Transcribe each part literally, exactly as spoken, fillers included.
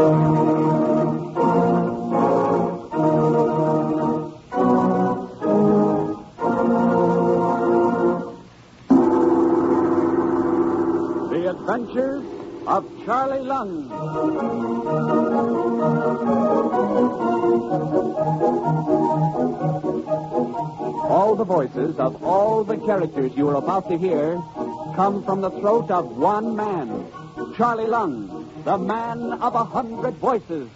The Adventures of Charlie Lung. All the voices of all the characters you are about to hear come from the throat of one man, Charlie Lung, the man of a hundred voices.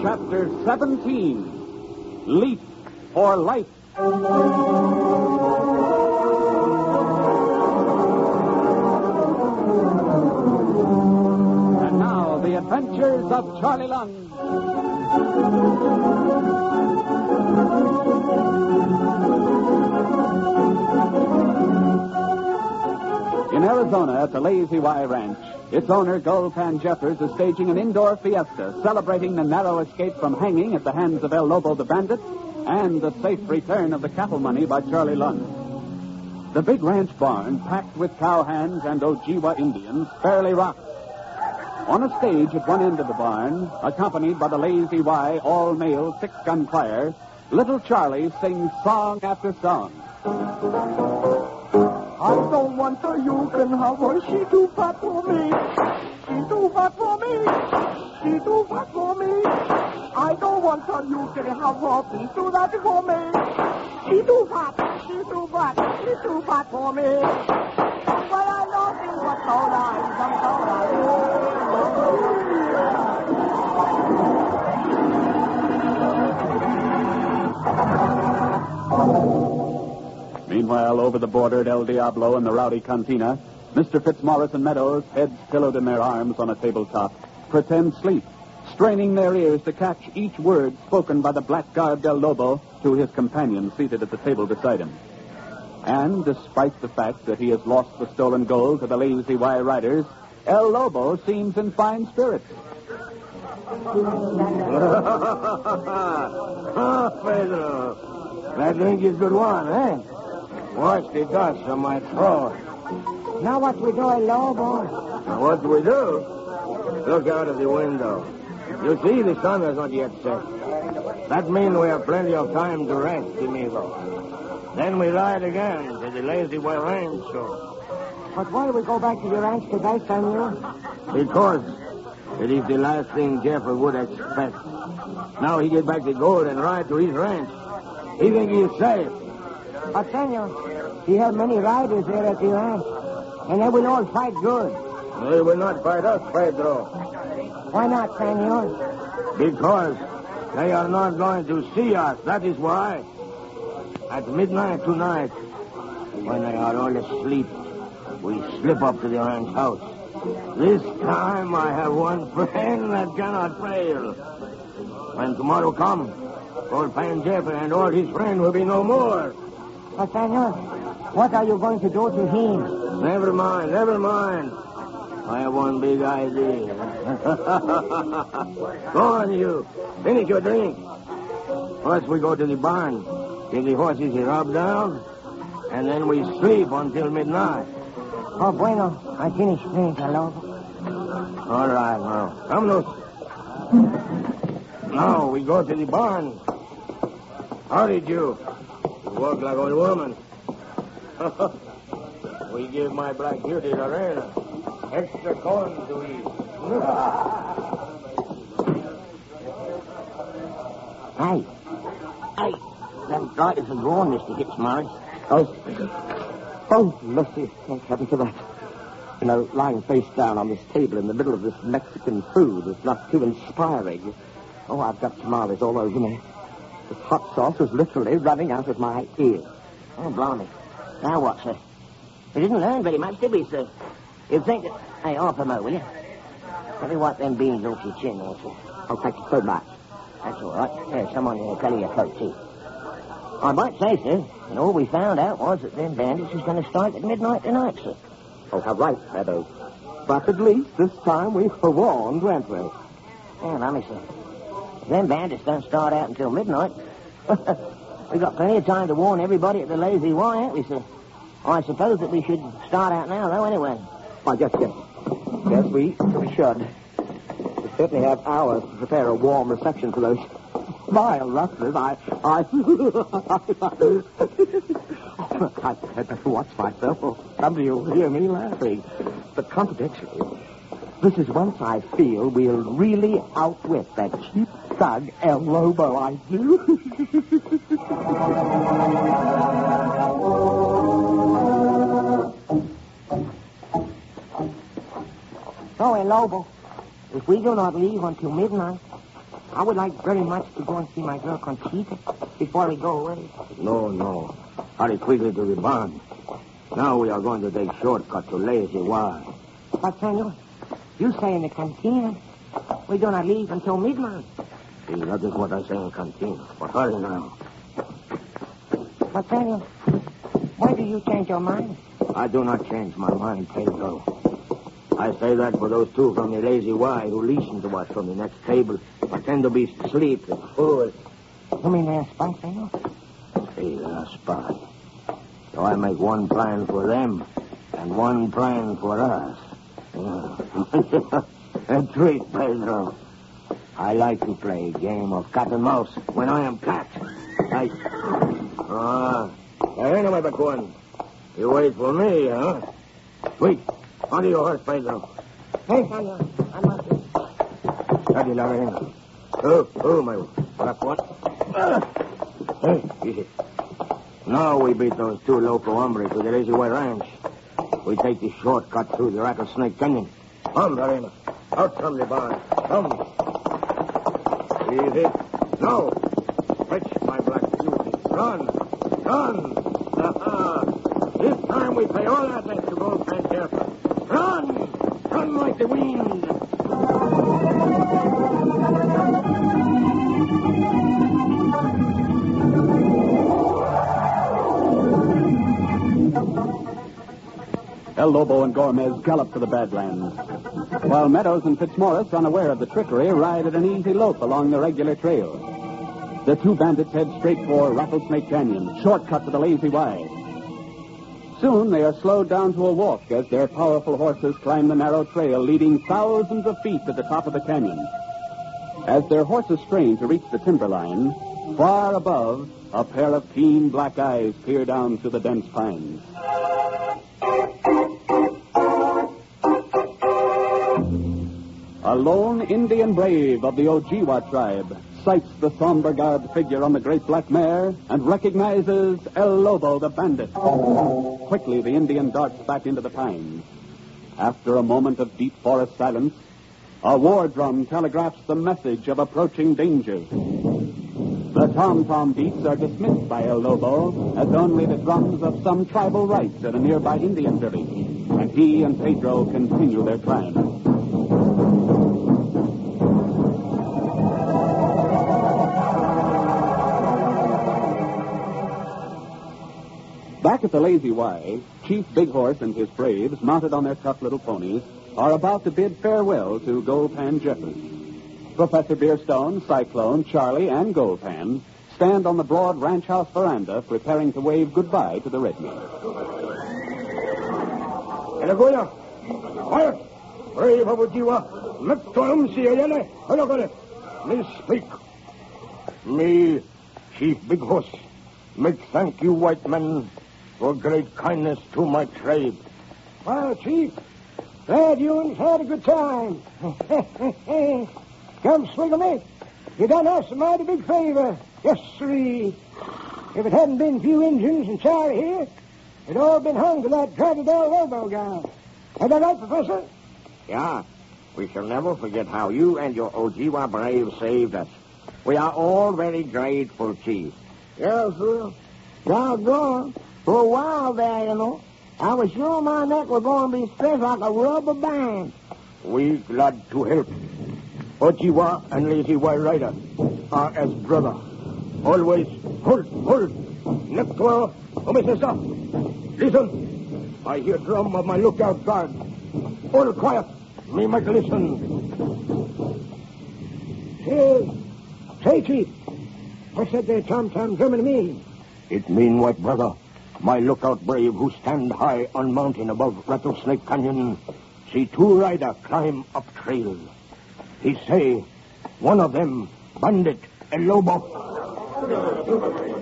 Chapter seventeen, Leap for Life. And now, the adventures of Charlie Lung. In Arizona, at the Lazy Y Ranch, its owner, Gold Pan Jeffers, is staging an indoor fiesta celebrating the narrow escape from hanging at the hands of El Lobo the Bandit and the safe return of the cattle money by Charlie Lung. The big ranch barn, packed with cowhands and Ojibwa Indians, fairly rocks. On a stage at one end of the barn, accompanied by the Lazy Y all-male six-gun choir, little Charlie sings song after song. I don't want her, you can have her, she too hot for me, she too hot for me, she too hot for me. I don't want her, you can have her, please do that for me, she too hot, she too hot, she too hot for me. But I love you, but so nice, I'm so nice. Meanwhile, over the border at El Diablo and the rowdy cantina, Mister Fitzmaurice and Meadows, heads pillowed in their arms on a tabletop, pretend sleep, straining their ears to catch each word spoken by the blackguard Del Lobo to his companion seated at the table beside him. And despite the fact that he has lost the stolen gold to the Lazy Y riders, El Lobo seems in fine spirits. Oh, Pedro, that drink is good one, eh? Watch the dust on my throat. Now what we do, El Lobo? What we do? Look out of the window. You see, the sun has not yet set. That means we have plenty of time to rest, amigo. Then we ride again to the Lazy Y Ranch show. But why do we go back to the ranch today, Samuel? Because it is the last thing Jeffrey would expect. Now he get back the gold and ride to his ranch. He think he's safe. But, senor, he have many riders there at the ranch, and they will all fight good. They will not fight us, Pedro. Why not, senor? Because they are not going to see us, that is why. At midnight tonight, when they are all asleep, we slip up to the ranch house. This time I have one friend that cannot fail. When tomorrow comes, old Pan Jeffers and all his friends will be no more. But, senor, what are you going to do to him? Never mind, never mind. I have one big idea. Go on, you. Finish your drink. First, we go to the barn, give the horses a rub down, and then we sleep until midnight. Oh, bueno. I finished drink, hello? All right, now. Vámonos. Now, we go to the barn. How did you... walk like old woman. We give my black beauty Lorena extra corn to eat. Hey, hey, them drivers are gone, Mister Fitzmaurice. Oh, oh, mercy, thank heaven for that. You know, lying face down on this table in the middle of this Mexican food is not too inspiring. Oh, I've got tamales all over me. The hot sauce was literally running out of my ears. Oh, blimey. Now what, sir? We didn't learn very much, did we, sir? You'd think that... Hey, half a mo, will you? Let me wipe them beans off your chin, also. Oh, thank you so much. That's all right. There's someone in the belly of your coat, too. I might say, sir, and all we found out was that them bandits was going to strike at midnight tonight, sir. Oh, how right, Meadows. But at least this time we were warned, weren't we? Yeah, mummy, sir. Them bandits don't start out until midnight. We've got plenty of time to warn everybody at the Lazy Y, haven't we, sir? I suppose that we should start out now, though, anyway. Why, yes, yes. Yes, we, we should. We certainly have hours to prepare a warm reception for those vile rustlers. I... I... I had better watch myself. Somebody will hear me laughing. But contradictory, this is once I feel we'll really outwit that cheap thug El Lobo, I do. So, El Lobo, if we do not leave until midnight, I would like very much to go and see my girl Conchita before we go away. No, no. Hurry quickly to the barn. Now we are going to take shortcut to Lazy Y. But, senor, you say in the cantina, we do not leave until midnight. See, that is what I say in the cantina. But hurry now. But, senor, why do you change your mind? I do not change my mind, Pedro. I say that for those two from the Lazy Y who listen to us from the next table, pretend to be asleep and fools. You mean they are spies, senor? See, they are spies. So I make one plan for them and one plan for us. Yeah. A treat, Pedro. I like to play a game of cat and mouse when I am cat. I... Ah, there ain't no way but one. You wait for me, huh? Wait. Onto your horse, Pedro. Hey, senor. I'm on you. Daddy, Lorraine. Oh, oh, my black one. Hey, easy. Now we beat those two local hombres to the Lazy Y Ranch. We take the shortcut through the Rattlesnake Canyon. Come, Lorraine. Out from the barn. Come. Easy. Now. Fetch my black beauty. Run. Run. Uh-huh. This time we pay all our debts to Gold Pan Jeffers. Run! Run like the wind! El Lobo and Gomez gallop to the Badlands, while Meadows and Fitzmaurice, unaware of the trickery, ride at an easy lope along the regular trail. The two bandits head straight for Rattlesnake Canyon, shortcut to the Lazy Y. Soon they are slowed down to a walk as their powerful horses climb the narrow trail leading thousands of feet to the top of the canyon. As their horses strain to reach the timberline, far above, a pair of keen black eyes peer down through the dense pines. A lone Indian brave of the Ojibwa tribe sights the somber garbed figure on the great black mare and recognizes El Lobo, the bandit. Quickly, the Indian darts back into the pines. After a moment of deep forest silence, a war drum telegraphs the message of approaching danger. The tom-tom beats are dismissed by El Lobo as only the drums of some tribal rites at a nearby Indian village, and he and Pedro continue their climb. Back at the Lazy Y, Chief Big Horse and his braves, mounted on their tough little ponies, are about to bid farewell to Gold Pan Jeffers. Professor Beerstone, Cyclone, Charlie, and Gold Pan stand on the broad ranch house veranda preparing to wave goodbye to the redmen. Elagoya, quiet! Brave Ojibwa, look to him, see Elena. Look at it. Me speak. Me, Chief Big Horse, make thank you, white men, for great kindness to my tribe. Well, Chief, glad you and had a good time. Come, swing a mate. You done us a mighty big favor. Yes, sirree. If it hadn't been few Injuns and Charlie here, it'd all been hung to that dreaded El Lobo guy. Ain't that right, Professor? Yeah. We shall never forget how you and your Ojibwa brave saved us. We are all very grateful, Chief. Yes, sir. Now, go on. For a while there, you know, I was sure my neck was going to be stretched like a rubber band. We glad to help. Ojibwa and Lazy Y Rider are as brother. Always hold, hold. Next door, oh, Missus Stop. Listen. I hear drum of my lookout guard. All quiet. Me might listen. Say, say, Chief, What said they tom-tom drumming mean? It mean what, brother? My lookout brave who stand high on mountain above Rattlesnake Canyon see two rider climb up trail. He say, one of them, bandit, El Lobo.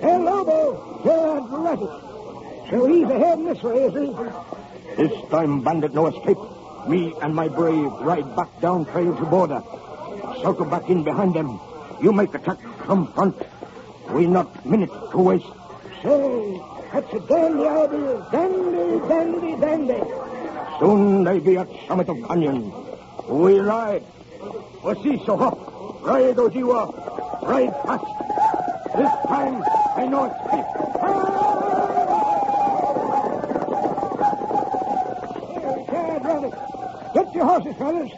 El Lobo! You're right. So he's ahead in this way, is he? This time bandit no escape. Me and my brave ride back down trail to border. Circle back in behind them. You make attack from front. We not minute to waste. Say, that's a dandy idea. Dandy, dandy, dandy. Soon they be at summit of canyon. We ride. Wasi so hop. Ride, Ojibwa. Ride fast. This time, I know escape. Ah! Get your horses, fellas.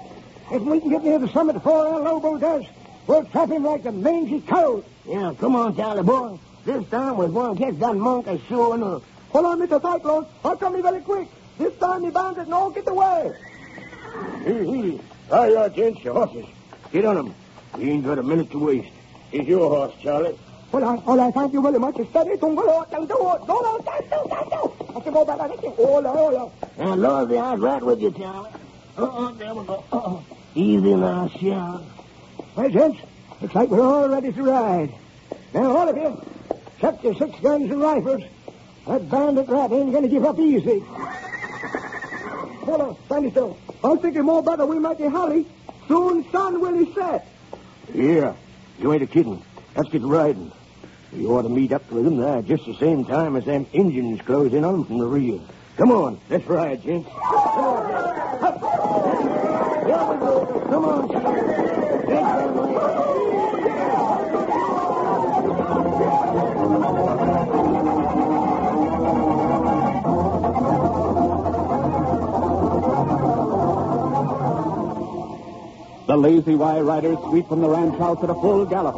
If we can get near the summit before El Lobo does, we'll trap him like a mangy cow. Yeah, come on, Charlie boy. This time we won't catch that monkey sure enough. Hold on, Mister Cyclone. I'll come here very quick. This time the bandits no get away. Hee-hee. All right, gents, your horses. Get on them. You ain't got a minute to waste. Here's your horse, Charlie. Well, I, all I thank you very much. Steady, don't go out, don't go out, don't out, don't out, don't out. I can go back, I think. Hold on, hold on. Now, Lord, I'll ride with you, Charlie. Uh-uh, there we go. Uh-uh. Easy now, Charlie. Well, gents, looks like we're all ready to ride. Now, all of you, check your six guns and rifles. That bandit rat ain't going to give up easy. Hold on, stand still. I'm thinking more better we might be holly. Soon sun will he set. Yeah, you ain't a kidding. Let's get riding. You ought to meet up with them there just the same time as them Indians close in on them from the rear. Come on, let's ride, gents. Come on, up. Here we go. Come on, gents. The Lazy Y riders sweep from the ranch house at a full gallop.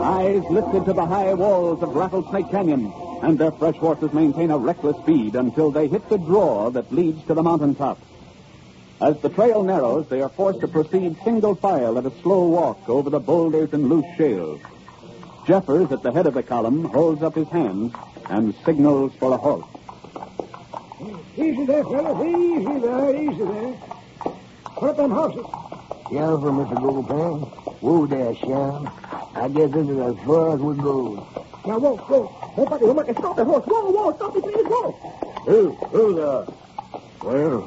Eyes lifted to the high walls of Rattlesnake Canyon, and their fresh horses maintain a reckless speed until they hit the draw that leads to the mountaintop. As the trail narrows, they are forced to proceed single file at a slow walk over the boulders and loose shales. Jeffers, at the head of the column, holds up his hand and signals for a halt. Easy there, fellas. Easy there, easy there. Put up them horses. Yeah, for Mister Gold Pan. Whoa there, Sean. I guess this is as far as we go. Now, whoa, whoa. Nobody, nobody, stop the horse. Whoa, whoa, stop it, please, whoa. Who, who there? Well...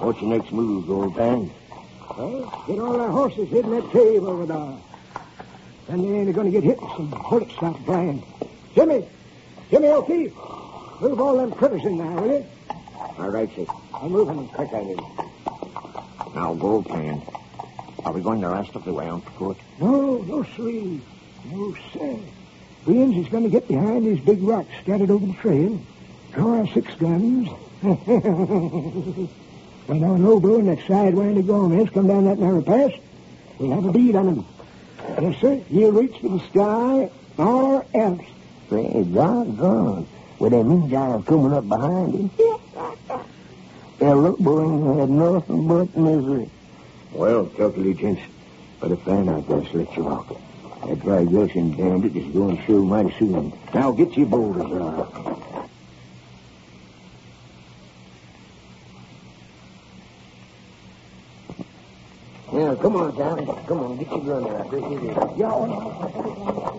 what's your next move, old man? Well, get all our horses hid in that cave over there. Then they ain't going to get hit with some bullets out blind. Jimmy! Jimmy O'Keefe! Move all them critters in there, will you? All right, sir. I'll move them quick, I need. Now, Gold Pan, are we going the rest of the way out to court? No, no, sir. No, sir. Williams is going to get behind these big rocks scattered over the trail, draw our six guns. We know an old blue and that sidewind of Gomez come down that narrow pass. We'll have a bead on him. Yes, sir. He'll reach for the sky or else. Say, doggone. With that mean guy coming up behind him. El Lobo had nothing but misery. Well, calculate, gents. But if they're not going to let you out, that Dragotion bandit is going through mighty soon. Now get your boulders out. Now, come on, Tommy. Come on, get your gun out. This is it. Y'all.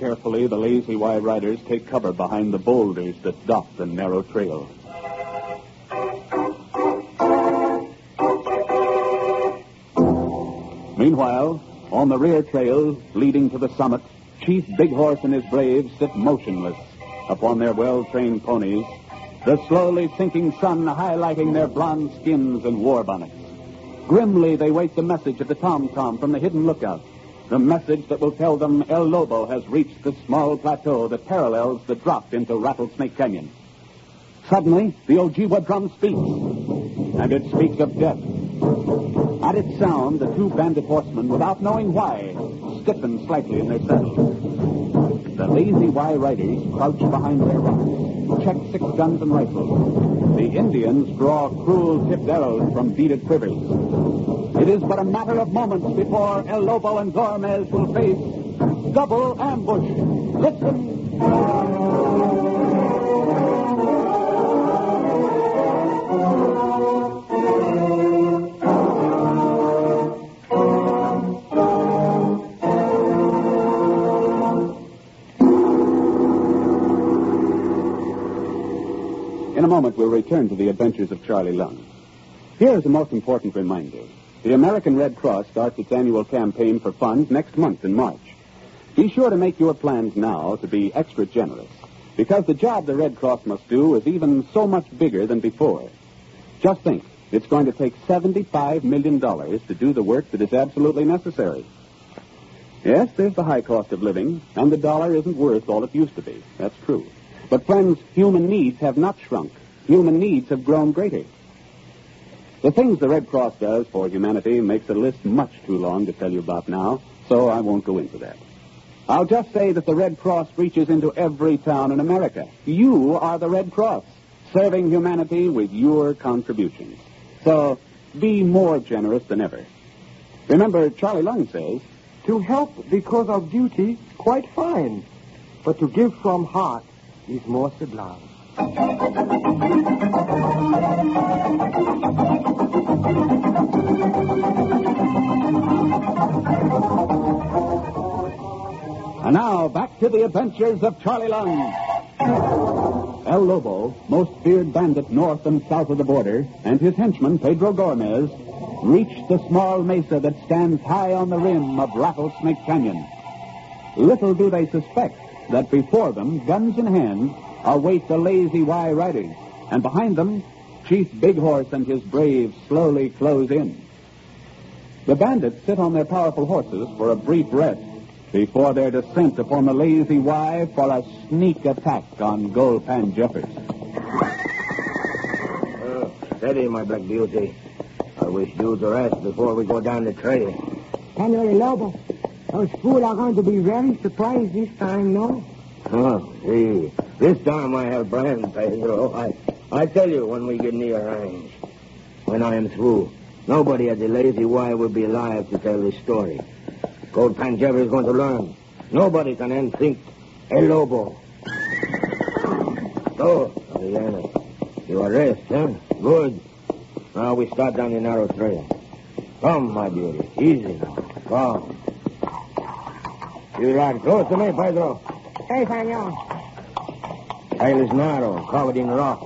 Carefully, the Lazy Y riders take cover behind the boulders that dot the narrow trail. Meanwhile, on the rear trail leading to the summit, Chief Big Horse and his braves sit motionless upon their well-trained ponies, the slowly sinking sun highlighting their blonde skins and war bonnets. Grimly, they wait the message of the tom-tom from the hidden lookout, the message that will tell them El Lobo has reached the small plateau that parallels the drop into Rattlesnake Canyon. Suddenly, the Ojibwa drum speaks, and it speaks of death. At its sound, the two bandit horsemen, without knowing why, stiffen slightly in their saddles. The Lazy Y riders crouch behind their rocks, check six guns and rifles. The the Indians draw cruel tipped arrows from beaded quivers. It is but a matter of moments before El Lobo and Zormez will face double ambush. Listen. In a moment, we'll return to the adventures of Charlie Lung. Here is the most important reminder. The American Red Cross starts its annual campaign for funds next month in March. Be sure to make your plans now to be extra generous, because the job the Red Cross must do is even so much bigger than before. Just think, it's going to take seventy-five million dollars to do the work that is absolutely necessary. Yes, there's the high cost of living, and the dollar isn't worth all it used to be. That's true. But, friends, human needs have not shrunk. Human needs have grown greater. The things the Red Cross does for humanity makes a list much too long to tell you about now, so I won't go into that. I'll just say that the Red Cross reaches into every town in America. You are the Red Cross, serving humanity with your contributions. So be more generous than ever. Remember, Charlie Lung says, to help because of duty, quite fine, but to give from heart is more sublime. And now, back to the adventures of Charlie Lung. El Lobo, most feared bandit north and south of the border, and his henchman, Pedro Gomez, reached the small mesa that stands high on the rim of Rattlesnake Canyon. Little do they suspect that before them, guns in hand, await the Lazy Y riders, and behind them, Chief Big Horse and his braves slowly close in. The bandits sit on their powerful horses for a brief rest before their descent upon the Lazy Y for a sneak attack on Gold Pan Jeffers. Oh, steady, my black beauty. I wish you'd rest before we go down the trail. Hello, Lobo. Those fools are going to be very surprised this time, no? Oh, gee. This time I have plans, Pedro. I, I tell you when we get near range. When I am through, nobody at the Lazy Y will be alive to tell this story. Gold Pan Jeffers is going to learn. Nobody can unthink El Lobo. So, Ariana, you are rest, huh? Good. Now we start down the narrow trail. Come, my beauty. Easy now. Come. You ride close to me, Pedro. Hey, Pano. Trail is narrow, covered in rock.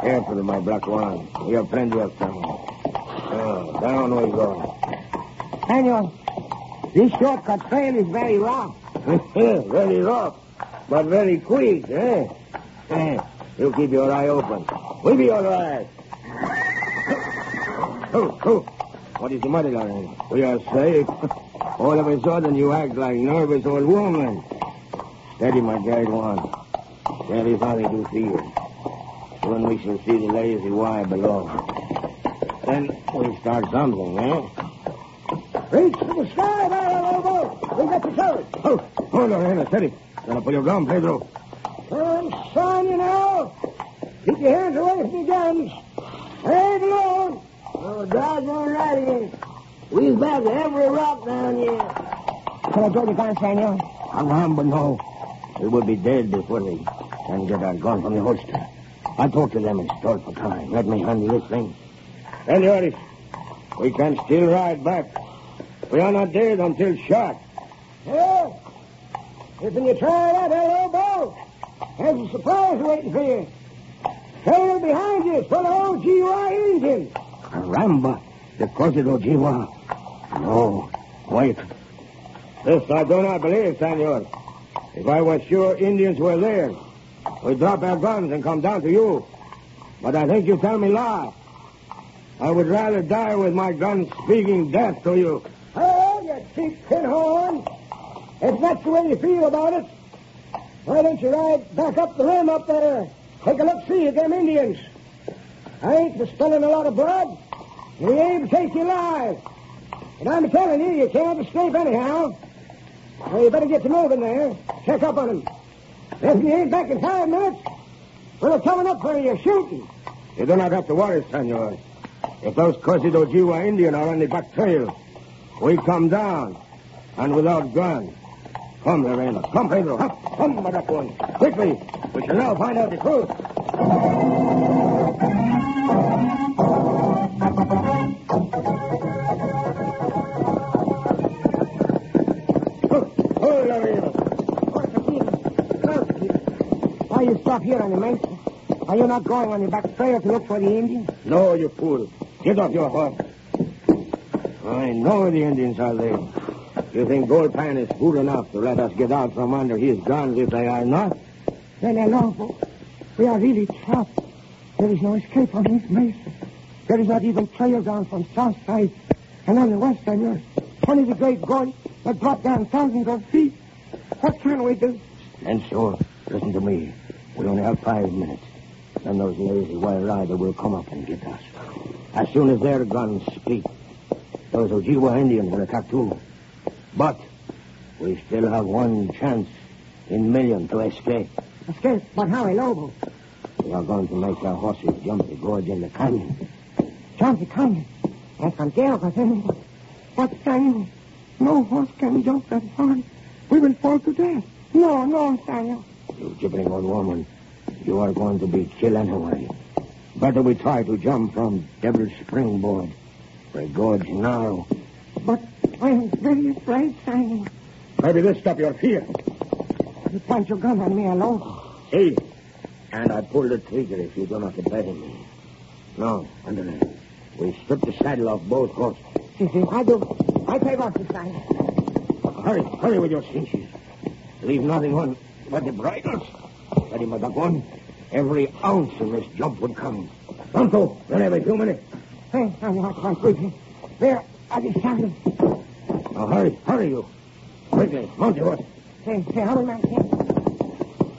Careful, my black one. We have plenty of time. Oh, down we go. Pano, this shortcut trail is very rough. Very rough, but very quick, eh? eh? You keep your eye open. We'll be all right. Oh, oh. What is the matter, Larry? We are safe. All of a sudden, you act like nervous old woman. Steady, my guide one. There is nothing to fear. Soon we shall see the Lazy Y below. Then we start something, eh? Reach for the sky, there, Lobo. We got the courage. Oh, hold on, Anna, steady. Gonna pull your gun, Pedro. I'm signing out. Keep your hands away from the guns. Hang on. Oh, God's all right again. We've bagged every rock down here. Can I throw the gun, Senor? I'm armed, but no. We will be dead before we can get our gun from the holster. I'll talk to them and stall for time. Let me handle this thing. Senores, we can still ride back. We are not dead until shot. Yeah? You can you try that, El Lobo? There's a surprise waiting for you. Trail behind you is full of Ojibwa Indians. Caramba. The closet Ojibwa. No, wait. This I do not believe, Senor. If I was sure Indians were there, we'd drop our guns and come down to you. But I think you tell me lie. I would rather die with my guns speaking death to you. Oh, you cheap pinhorn. If that's the way you feel about it, why don't you ride back up the rim up there? Take a look-see at them Indians. I ain't spilling a lot of blood. We aim to take you alive. And I'm telling you, you can't escape anyhow. So you better get to moving there. Check up on them. If you ain't back in five minutes, Well, they're coming up where you're shooting. You do not have to worry, senor. If those cursed Ojibwa Indian are on the back trail, we come down, and without guns. Come, Lorena. Come, Pedro. Hup. Come, my duck one. Quickly. We shall now find out the truth. Oh, oh, Lorena. Why you stop here on the mountain? Are you not going on the back trail to look for the Indians? No, you fool. Get off your horse. I know the Indians are there. You think Gold Pan is fool enough to let us get out from under his guns if they are not? Then, El Lobo, we are really trapped. There is no escape on his mesa. There is not even trail down from south side and on the west side. Yours. Only the great gorge that dropped down thousands of feet. What can we do? And so, listen to me. We only have five minutes. Then those lazy wild riders will come up and get us. As soon as their guns speak, those Ojibwa Indians will attack too. But we still have one chance in million to escape. Escape? But how, El Lobo? We are going to make our horses jump the gorge and the canyon. Jump the canyon? I can't get over there. What canyon? No horse can jump that far. We will fall to death. No, no, Daniel. You gibbering old woman. You are going to be killed anyway. Better we try to jump from Devil's Springboard. The gorge now. But I am very afraid, Daniel. Maybe this stop your fear. You point your gun on me alone. See? Si. And I pull the trigger if you do not obey me. No, Andre. We strip the saddle off both horses. Si, si, I do. I take off the saddle. Hurry, hurry with your cinches. Leave nothing on but the bridles. Ready, my duck one. Every ounce in this jump would come. Pronto, run every few minutes. Hey, I can't wait. There, I just shot him. Now hurry, hurry you. Quickly, mount your horse. Hey, hey, how am I?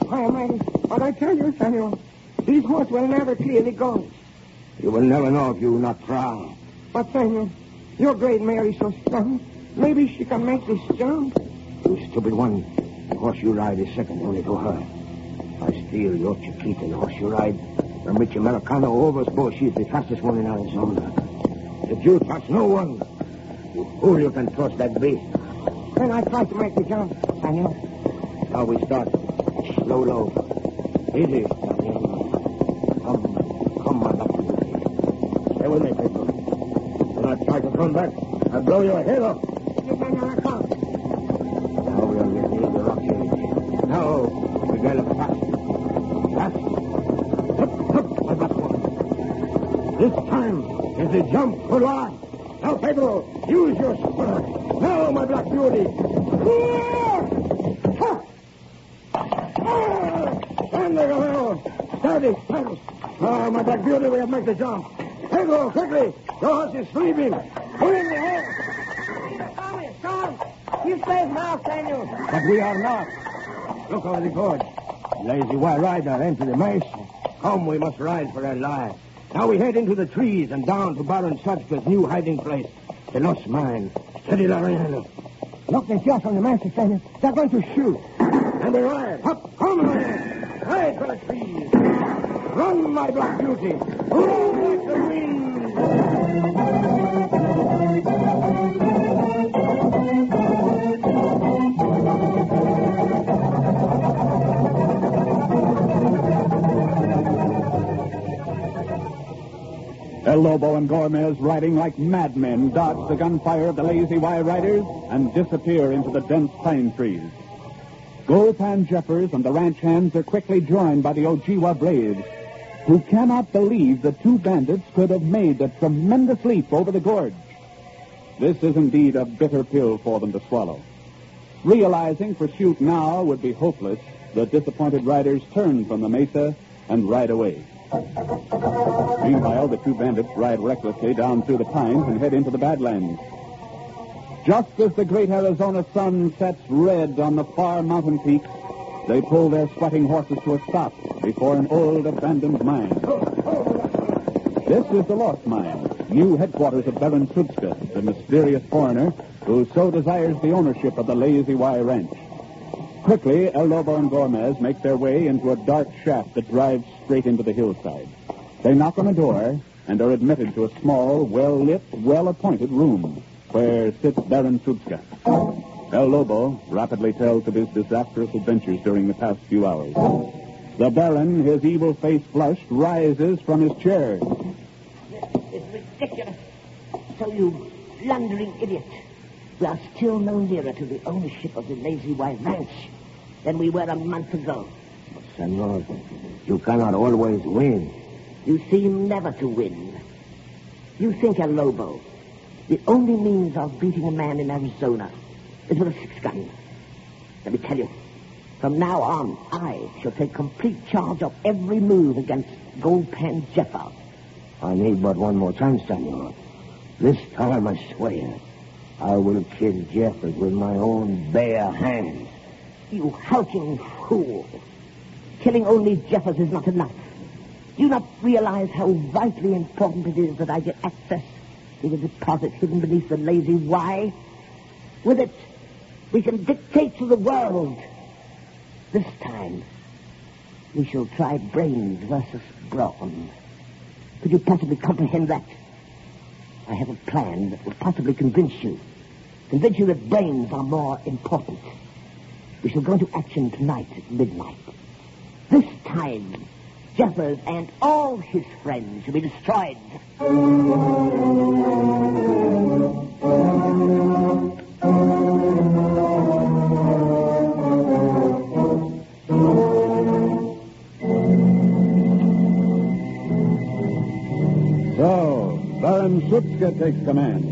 Why am I? But I tell you, senor, these horses will never clear the goals. You will never know if you not try. But, senor, your great mare is so strong. Maybe she can make this jump. You stupid one. The horse you ride is second only to her. I steal your Chiquita, the horse you ride, from Rich Americano overboard. She's the fastest one in Arizona. If you touch no one, you fool, you can toss that beast. Then I try to make the jump, Daniel. Now we start. Slow low. Easy, Daniel. Come, come, my doctor. Stay with me, people. Do not try to come back. I'll blow your head off. You cannot come. Now we'll get near the Rockies. Now we gallop fast. Fast. Hup, hup, my doctor. This time is the jump for life. Now, Pedro, use your spur. Now, my black beauty. Stand there, Guerrero. Stand it, stand it. Oh, my black beauty, we have made the jump. Pedro, quickly. Your horse is sleeping. Put him in the head. Tommy, Tom, you stay now, Daniel. But we are not. Look over the gorge. Lazy wild rider entered the mesa. Come, we must ride for our lives. Now we head into the trees and down to Baron Trubska's new hiding place, the Lost Mine. Steady, Lorena. Look, they shot from the master, Senor. They're going to shoot. And we ride. Hop, come, Lorena. Ride for the trees. Run, my black beauty. Run like the wind. El Lobo and Gormez, riding like madmen, dodge the gunfire of the lazy Y riders and disappear into the dense pine trees. Gold Pan Jeffers and the ranch hands are quickly joined by the Ojibwa braves, who cannot believe the two bandits could have made the tremendous leap over the gorge. This is indeed a bitter pill for them to swallow. Realizing pursuit now would be hopeless, the disappointed riders turn from the mesa and ride away. Meanwhile, the two bandits ride recklessly down through the pines and head into the Badlands. Just as the great Arizona sun sets red on the far mountain peaks, they pull their sweating horses to a stop before an old abandoned mine. This is the Lost Mine, new headquarters of Baron Trubska, the mysterious foreigner who so desires the ownership of the Lazy Y Ranch. Quickly, El Lobo and Gomez make their way into a dark shaft that drives straight into the hillside. They knock on a door and are admitted to a small, well-lit, well-appointed room where sits Baron Trubska. El Lobo rapidly tells of his disastrous adventures during the past few hours. The Baron, his evil face flushed, rises from his chair. It's ridiculous. So you blundering idiot. We are still no nearer to the ownership of the Lazy Y Ranch than we were a month ago. But, senor, you cannot always win. You seem never to win. You think, El Lobo, the only means of beating a man in Arizona is with a six-gun. Let me tell you, from now on, I shall take complete charge of every move against Gold Pan Jeffers. I need but one more chance, senor. This time, I swear, I will kill Jeffers with my own bare hands. You hulking fool. Killing only Jeffers is not enough. Do you not realize how vitally important it is that I get access to the deposit hidden beneath the Lazy Y? With it, we can dictate to the world. This time, we shall try brains versus brawn. Could you possibly comprehend that? I have a plan that will possibly convince you. Convince you that brains are more important. We shall go into action tonight at midnight. This time, Jeffers and all his friends shall be destroyed. Baron Trubska takes command.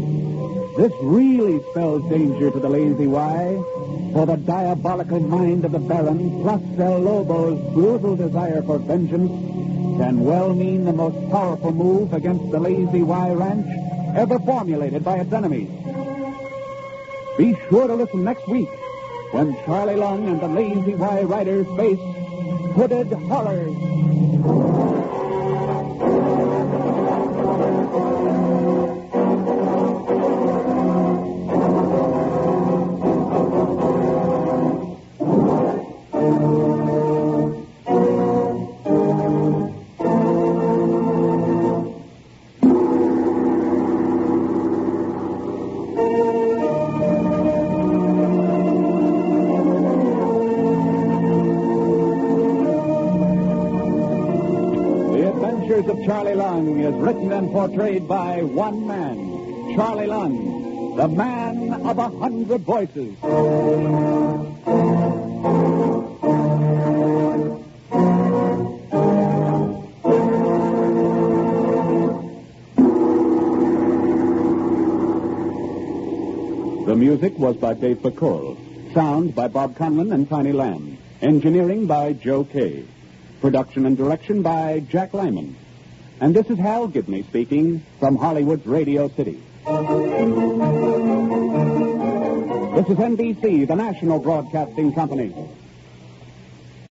This really spells danger to the Lazy Y, for the diabolical mind of the Baron, plus El Lobo's brutal desire for vengeance, can well mean the most powerful move against the Lazy Y Ranch ever formulated by its enemies. Be sure to listen next week when Charlie Lung and the Lazy Y Riders face hooded horrors. Charlie Lung is written and portrayed by one man, Charlie Lung, the man of a hundred voices. The music was by Dave Bacol, sound by Bob Conlon and Tiny Lamb, engineering by Joe K, production and direction by Jack Lyman. And this is Hal Gibney speaking from Hollywood's Radio City. This is N B C, the national broadcasting company.